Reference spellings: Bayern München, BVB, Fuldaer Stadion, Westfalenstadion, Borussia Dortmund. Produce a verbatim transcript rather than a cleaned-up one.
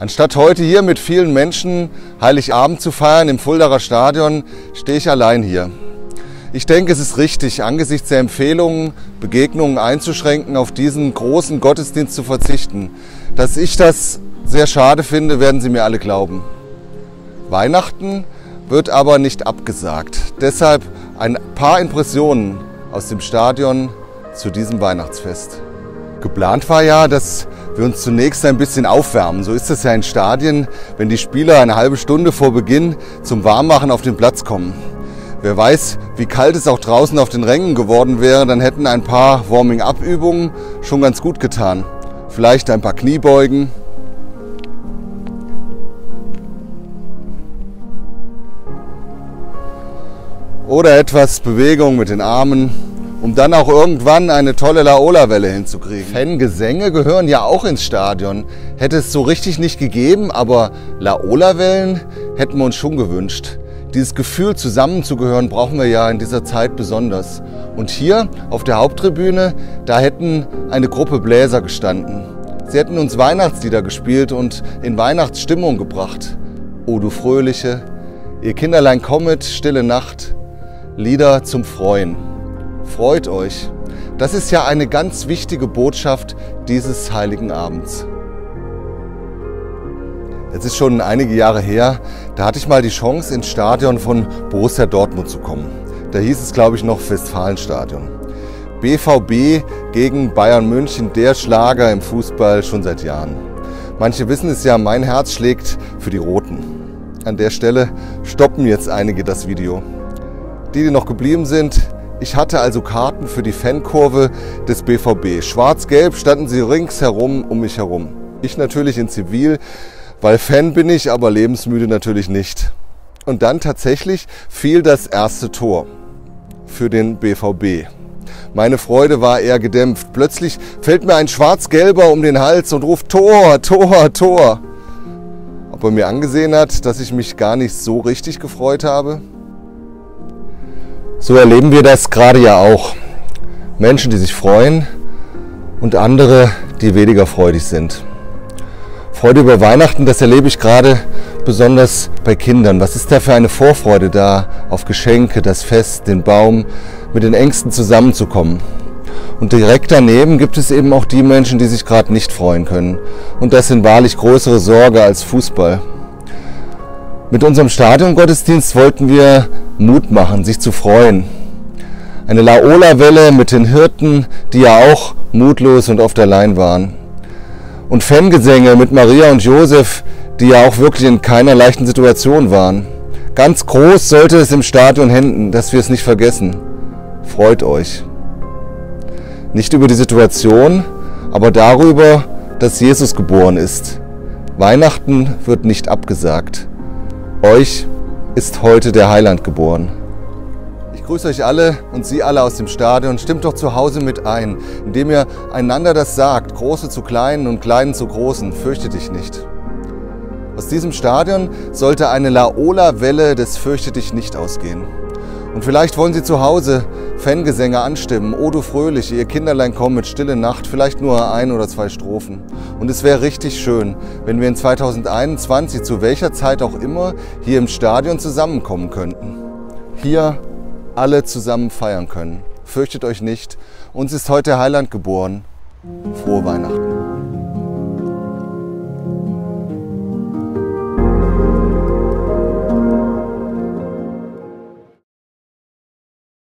Anstatt heute hier mit vielen Menschen Heiligabend zu feiern im Fuldaer Stadion, stehe ich allein hier. Ich denke, es ist richtig, angesichts der Empfehlungen, Begegnungen einzuschränken, auf diesen großen Gottesdienst zu verzichten. Dass ich das sehr schade finde, werden Sie mir alle glauben. Weihnachten wird aber nicht abgesagt. Deshalb ein paar Impressionen aus dem Stadion zu diesem Weihnachtsfest. Geplant war ja, dass wir uns zunächst ein bisschen aufwärmen. So ist das ja in Stadien, wenn die Spieler eine halbe Stunde vor Beginn zum Warmmachen auf den Platz kommen. Wer weiß, wie kalt es auch draußen auf den Rängen geworden wäre, dann hätten ein paar Warming-up-Übungen schon ganz gut getan. Vielleicht ein paar Kniebeugen. Oder etwas Bewegung mit den Armen, um dann auch irgendwann eine tolle La-Ola-Welle hinzukriegen. Fangesänge gehören ja auch ins Stadion. Hätte es so richtig nicht gegeben, aber La-Ola-Wellen hätten wir uns schon gewünscht. Dieses Gefühl, zusammenzugehören, brauchen wir ja in dieser Zeit besonders. Und hier auf der Haupttribüne, da hätten eine Gruppe Bläser gestanden. Sie hätten uns Weihnachtslieder gespielt und in Weihnachtsstimmung gebracht. O du Fröhliche, ihr Kinderlein kommet, stille Nacht, Lieder zum Freuen. Freut euch. Das ist ja eine ganz wichtige Botschaft dieses heiligen Abends. Es ist schon einige Jahre her, da hatte ich mal die Chance, ins Stadion von Borussia Dortmund zu kommen. Da hieß es, glaube ich, noch Westfalenstadion. B V B gegen Bayern München, der Schlager im Fußball schon seit Jahren. Manche wissen es ja, mein Herz schlägt für die Roten. An der Stelle stoppen jetzt einige das Video. Die, die noch geblieben sind, ich hatte also Karten für die Fankurve des B V B. Schwarz-Gelb standen sie ringsherum um mich herum. Ich natürlich in Zivil, weil Fan bin ich, aber lebensmüde natürlich nicht. Und dann tatsächlich fiel das erste Tor für den B V B. Meine Freude war eher gedämpft. Plötzlich fällt mir ein Schwarz-Gelber um den Hals und ruft Tor, Tor, Tor. Ob er mir angesehen hat, dass ich mich gar nicht so richtig gefreut habe? So erleben wir das gerade ja auch. Menschen, die sich freuen und andere, die weniger freudig sind. Freude über Weihnachten, das erlebe ich gerade besonders bei Kindern. Was ist da für eine Vorfreude da auf Geschenke, das Fest, den Baum, mit den Ängsten zusammenzukommen. Und direkt daneben gibt es eben auch die Menschen, die sich gerade nicht freuen können. Und das sind wahrlich größere Sorge als Fußball. Mit unserem Stadiongottesdienst wollten wir Mut machen, sich zu freuen. Eine La-Ola-Welle mit den Hirten, die ja auch mutlos und auf der Lein waren. Und Fangesänge mit Maria und Josef, die ja auch wirklich in keiner leichten Situation waren. Ganz groß sollte es im Stadion händen, dass wir es nicht vergessen. Freut euch. Nicht über die Situation, aber darüber, dass Jesus geboren ist. Weihnachten wird nicht abgesagt. Euch ist heute der Heiland geboren. Ich grüße euch alle und Sie alle aus dem Stadion. Stimmt doch zu Hause mit ein, indem ihr einander das sagt. Große zu Kleinen und Kleinen zu Großen. Fürchte dich nicht. Aus diesem Stadion sollte eine La-Ola-Welle des Fürchte dich nicht ausgehen. Und vielleicht wollen Sie zu Hause Fangesänge anstimmen. O du Fröhliche, ihr Kinderlein kommt mit stille Nacht, vielleicht nur ein oder zwei Strophen. Und es wäre richtig schön, wenn wir in zweitausendeinundzwanzig, zu welcher Zeit auch immer, hier im Stadion zusammenkommen könnten. Hier alle zusammen feiern können. Fürchtet euch nicht, uns ist heute Heiland geboren. Frohe Weihnachten.